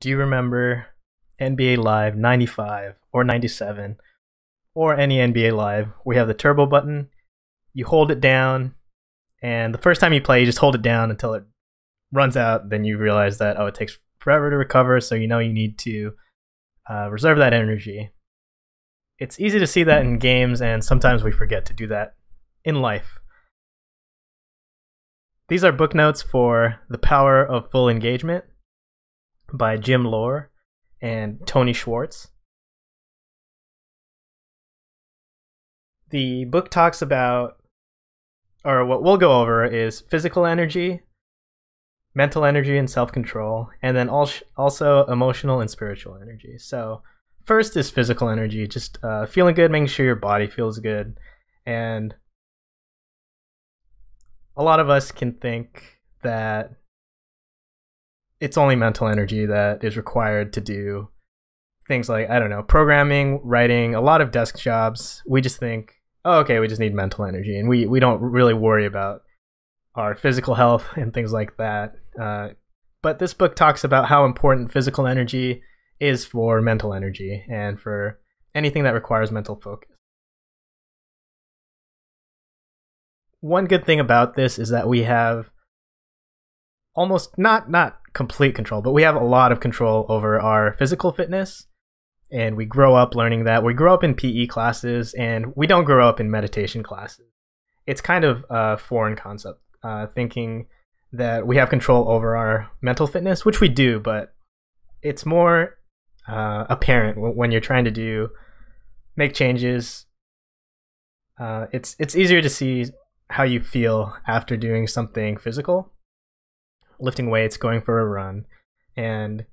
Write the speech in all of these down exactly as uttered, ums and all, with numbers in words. do you remember N B A Live ninety-five or ninety-seven or any N B A Live? We have the turbo button. You hold it down, and the first time you play, you just hold it down until it runs out. Then you realize that, oh, it takes forever to recover, so you know you need to uh, reserve that energy. It's easy to see that in games, and sometimes we forget to do that in life. These are book notes for The Power of Full Engagement by James E. Loehr and Tony Schwartz. The book talks about, or what we'll go over, is physical energy, mental energy and self-control, and then also emotional and spiritual energy. So first is physical energy, just uh, feeling good, making sure your body feels good. And a lot of us can think that it's only mental energy that is required to do things like, I don't know, programming, writing, a lot of desk jobs. We just think, oh, okay, we just need mental energy, and we, we don't really worry about our physical health and things like that. Uh, but this book talks about how important physical energy is for mental energy and for anything that requires mental focus. One good thing about this is that we have almost not not complete control, but we have a lot of control over our physical fitness, and we grow up learning that. We grow up in P E classes, and we don't grow up in meditation classes. It's kind of a foreign concept, uh, thinking that we have control over our mental fitness, which we do, but it's more uh, apparent when you're trying to do make changes. Uh, it's it's easier to see how you feel after doing something physical, lifting weights, going for a run, and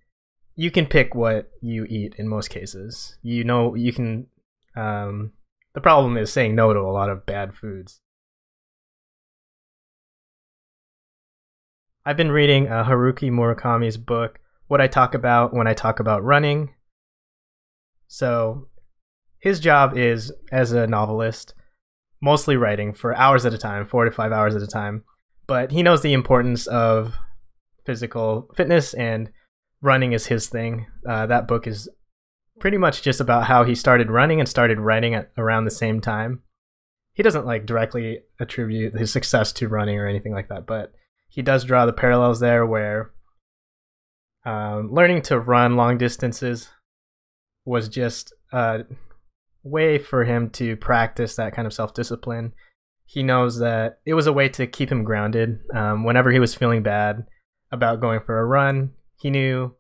you can pick what you eat in most cases. You know, you can. Um, the problem is saying no to a lot of bad foods. I've been reading uh, Haruki Murakami's book, What I Talk About When I Talk About Running. So his job is, as a novelist, mostly writing for hours at a time, four to five hours at a time. But he knows the importance of physical fitness, and running is his thing. Uh, that book is pretty much just about how he started running and started writing at around the same time. He doesn't like directly attribute his success to running or anything like that, but he does draw the parallels there where um, learning to run long distances was just a way for him to practice that kind of self-discipline. He knows that it was a way to keep him grounded. Um, whenever he was feeling bad about going for a run, he knew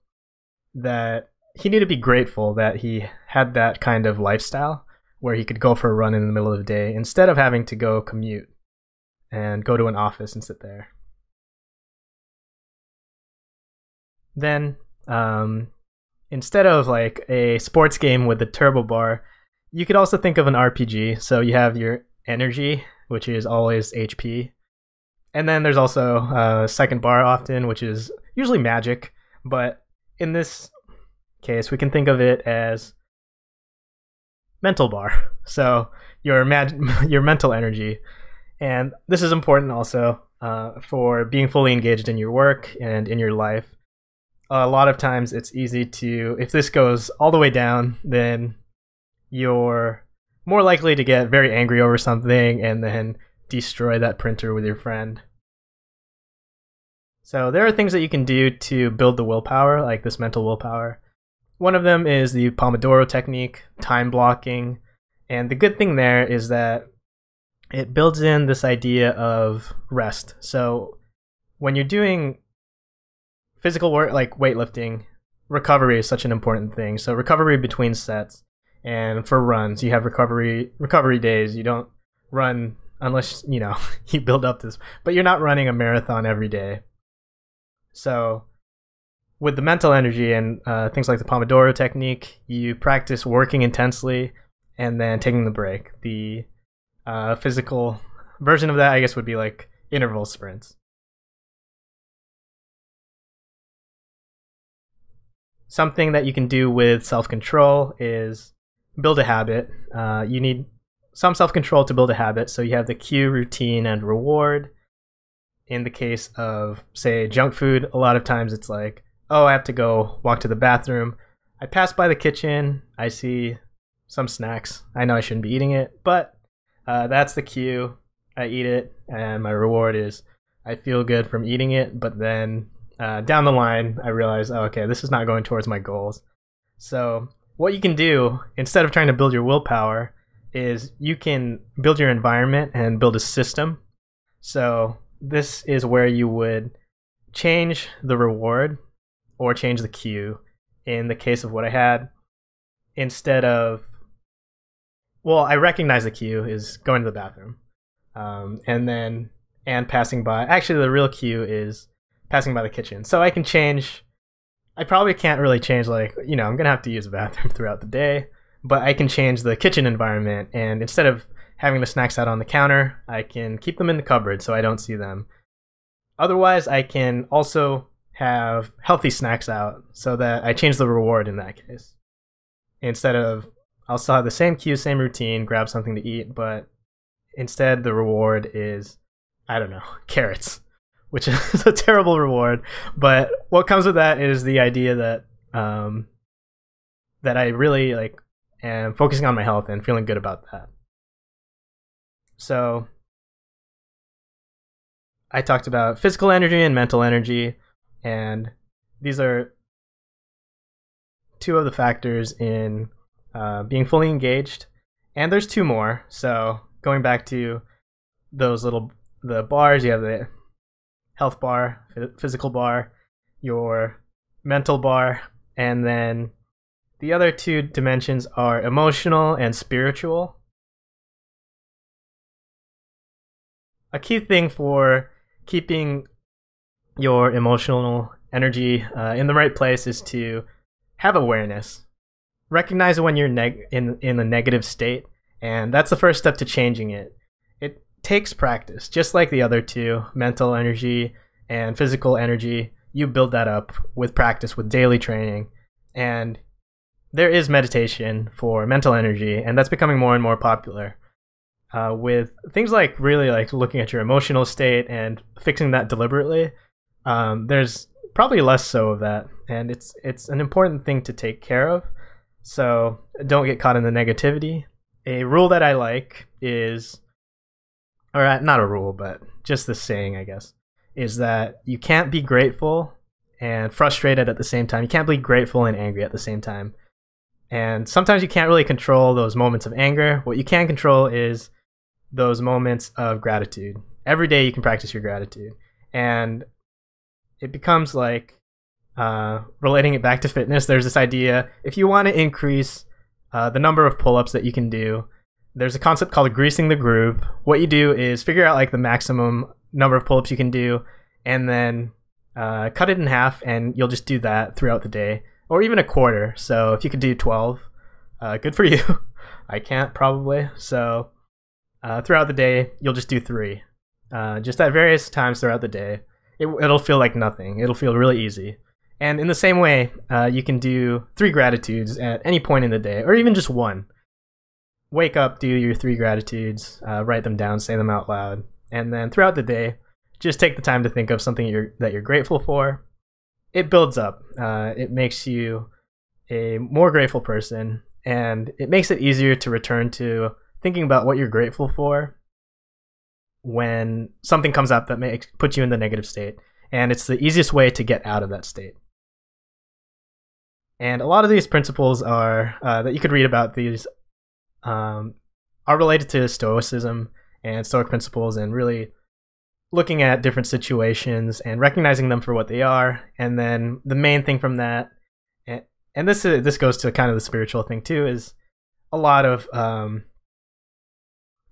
that he needed to be grateful that he had that kind of lifestyle where he could go for a run in the middle of the day instead of having to go commute and go to an office and sit there. Then, um, instead of like a sports game with the turbo bar, you could also think of an R P G. So you have your energy, which is always H P. And then there's also a second bar often, which is usually magic. But in this case, we can think of it as mental bar. So your, mag your mental energy. And this is important also uh, for being fully engaged in your work and in your life. A lot of times it's easy to, if this goes all the way down, then you're more likely to get very angry over something and then destroy that printer with your friend. So there are things that you can do to build the willpower, like this mental willpower. One of them is the Pomodoro technique, time blocking. And the good thing there is that it builds in this idea of rest. So when you're doing physical work like weightlifting, recovery is such an important thing. So recovery between sets, and for runs, you have recovery recovery days. You don't run unless, you know, you build up this, but you're not running a marathon every day. So with the mental energy and uh, things like the Pomodoro technique, you practice working intensely and then taking the break. The uh, physical version of that, I guess, would be like interval sprints. Something that you can do with self-control is build a habit. Uh, you need some self-control to build a habit. So you have the cue, routine, and reward. In the case of, say, junk food, a lot of times it's like oh, I have to go walk to the bathroom. I pass by the kitchen. I see some snacks. I know I shouldn't be eating it, but uh, that's the cue. I eat it, and my reward is I feel good from eating it, but then uh, down the line, I realize, oh, okay, this is not going towards my goals. So what you can do, instead of trying to build your willpower, is you can build your environment and build a system. So this is where you would change the reward or change the cue. In the case of what I had, instead of, well, I recognize the cue is going to the bathroom, um, and then and passing by. Actually, the real cue is passing by the kitchen. So I can change. I probably can't really change, like, you know, I'm gonna have to use the bathroom throughout the day, but I can change the kitchen environment. And instead of having the snacks out on the counter, I can keep them in the cupboard so I don't see them. Otherwise, I can also have healthy snacks out so that I change the reward in that case. Instead of, I'll still have the same cue, same routine, grab something to eat, but instead the reward is, I don't know, carrots, which is a terrible reward. But what comes with that is the idea that um, that I really like am focusing on my health and feeling good about that. So I talked about physical energy and mental energy, and these are two of the factors in uh, being fully engaged. And there's two more. So going back to those little the bars, you have the health bar, physical bar, your mental bar, and then the other two dimensions are emotional and spiritual. A key thing for keeping your emotional energy uh, in the right place is to have awareness. Recognize when you're neg in, in a negative state, and that's the first step to changing it. It takes practice, just like the other two, mental energy and physical energy. You build that up with practice, with daily training. And there is meditation for mental energy, and that's becoming more and more popular. Uh, with things like really like looking at your emotional state and fixing that deliberately, um, there's probably less so of that, and it's it's an important thing to take care of. So don't get caught in the negativity. A rule that I like is, or not a rule, but just this saying, I guess, is that you can't be grateful and frustrated at the same time. You can't be grateful and angry at the same time. And sometimes you can't really control those moments of anger. What you can control is those moments of gratitude. Every day you can practice your gratitude, and it becomes like uh, relating it back to fitness. There's this idea, if you want to increase uh, the number of pull-ups that you can do, there's a concept called greasing the groove. What you do is figure out like the maximum number of pull-ups you can do, and then uh, cut it in half, and you'll just do that throughout the day, or even a quarter. So if you could do twelve, uh, good for you. I can't probably. So Uh, throughout the day, you'll just do three, uh, just at various times throughout the day. It, it'll feel like nothing. It'll feel really easy. And in the same way, uh, you can do three gratitudes at any point in the day, or even just one. Wake up, do your three gratitudes, uh, write them down, say them out loud, and then throughout the day, just take the time to think of something you're, that you're grateful for. It builds up. Uh, it makes you a more grateful person, and it makes it easier to return to thinking about what you're grateful for when something comes up that may put you in the negative state. And it's the easiest way to get out of that state. And a lot of these principles are uh, that you could read about these um, are related to Stoicism and Stoic principles, and really looking at different situations and recognizing them for what they are. And then the main thing from that, and, and this, is, this goes to kind of the spiritual thing too, is a lot of um,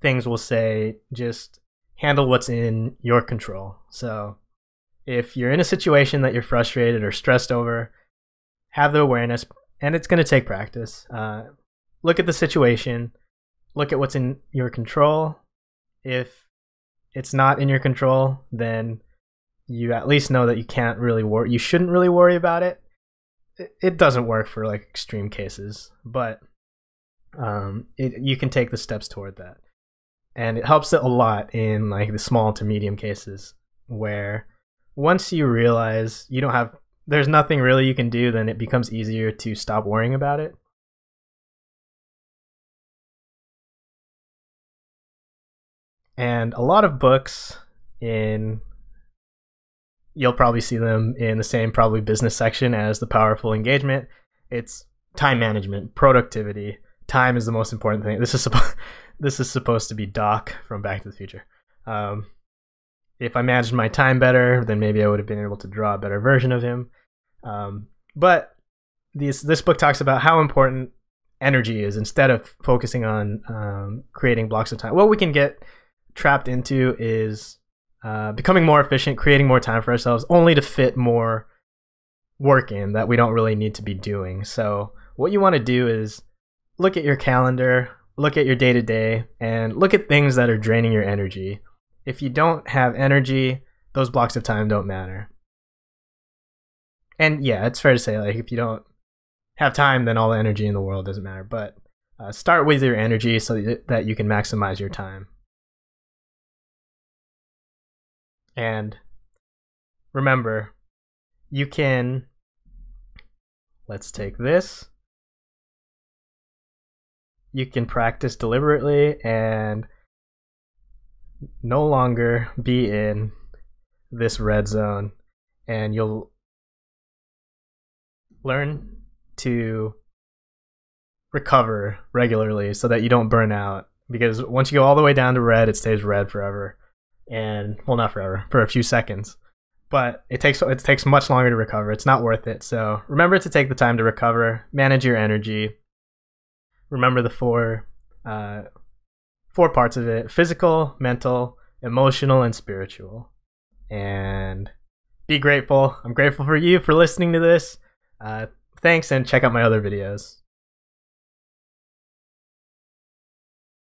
things will say, just handle what's in your control. So if you're in a situation that you're frustrated or stressed over, have the awareness, and it's going to take practice. Uh, look at the situation, look at what's in your control. If it's not in your control, then you at least know that you can't really worry, you shouldn't really worry about it. It doesn't work for like extreme cases, but um, it, you can take the steps toward that. And it helps it a lot in like the small to medium cases, where once you realize you don't have there's nothing really you can do, then it becomes easier to stop worrying about it. And a lot of books in, you'll probably see them in the same probably business section as The Power of Full Engagement. It's time management, productivity. Time is the most important thing. This is, this is supposed to be Doc from Back to the Future. Um, if I managed my time better, then maybe I would have been able to draw a better version of him. Um, but this, this book talks about how important energy is instead of focusing on um, creating blocks of time. What we can get trapped into is uh, becoming more efficient, creating more time for ourselves, only to fit more work in that we don't really need to be doing. So what you want to do is look at your calendar, look at your day-to-day, and look at things that are draining your energy. If you don't have energy, those blocks of time don't matter. And yeah, it's fair to say, like, if you don't have time, then all the energy in the world doesn't matter. But uh, start with your energy so that you can maximize your time. And remember, you can, let's take this, you can practice deliberately and no longer be in this red zone, and you'll learn to recover regularly so that you don't burn out, because once you go all the way down to red, it stays red forever. And well, not forever, for a few seconds, but it takes it takes much longer to recover. It's not worth it. So remember to take the time to recover, manage your energy. Remember the four uh, four parts of it: physical, mental, emotional, and spiritual. And be grateful. I'm grateful for you for listening to this. Uh, thanks, and check out my other videos.